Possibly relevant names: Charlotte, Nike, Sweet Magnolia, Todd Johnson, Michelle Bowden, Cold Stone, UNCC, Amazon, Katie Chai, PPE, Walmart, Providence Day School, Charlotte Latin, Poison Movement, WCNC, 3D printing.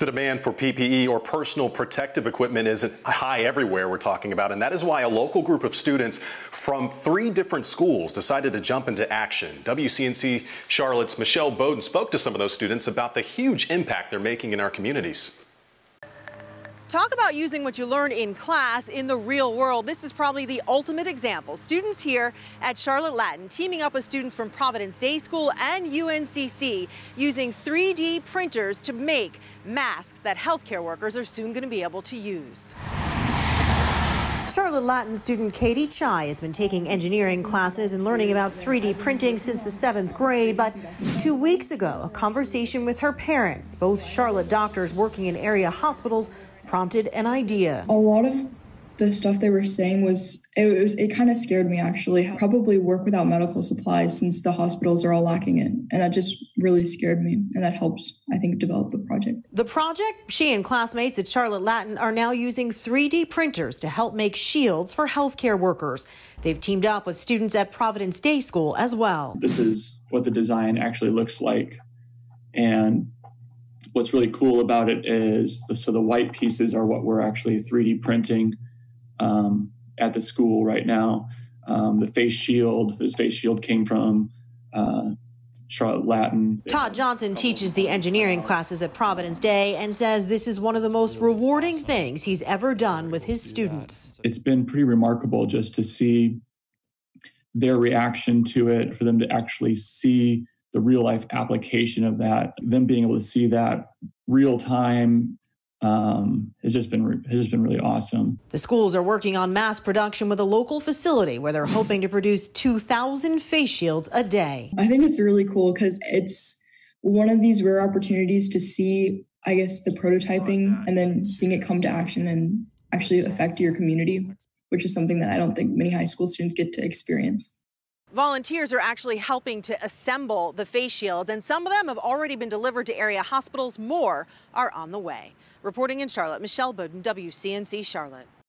The demand for PPE, or personal protective equipment, is high everywhere we're talking about, and that is why a local group of students from 3 different schools decided to jump into action. WCNC Charlotte's Michelle Bowden spoke to some of those students about the huge impact they're making in our communities. Talk about using what you learn in class in the real world. This is probably the ultimate example. Students here at Charlotte Latin teaming up with students from Providence Day School and UNCC using 3D printers to make masks that healthcare workers are soon going to be able to use. Charlotte Latin student Katie Chai has been taking engineering classes and learning about 3D printing since the 7th grade, but 2 weeks ago, a conversation with her parents, both Charlotte doctors working in area hospitals, prompted an idea. A lot of the stuff they were saying it kind of scared me, actually. Probably work without medical supplies since the hospitals are all lacking it. And that just really scared me, and that helped, I think, develop the project. The project, she and classmates at Charlotte Latin are now using 3D printers to help make shields for healthcare workers. They've teamed up with students at Providence Day School as well. This is what the design actually looks like, and what's really cool about it is, so the white pieces are what we're actually 3D printing at the school right now. The face shield, this face shield came from Charlotte Latin. Todd Johnson teaches the engineering classes at Providence Day and says this is one of the most rewarding things he's ever done with his students. It's been pretty remarkable just to see their reaction to it, for them to actually see the real life application of that, them being able to see that real time, has just been really awesome. The schools are working on mass production with a local facility where they're hoping to produce 2,000 face shields a day. I think it's really cool because it's one of these rare opportunities to see, I guess, the prototyping and then seeing it come to action and actually affect your community, which is something that I don't think many high school students get to experience. Volunteers are actually helping to assemble the face shields, and some of them have already been delivered to area hospitals. More are on the way. Reporting in Charlotte, Michelle Bowden, WCNC Charlotte.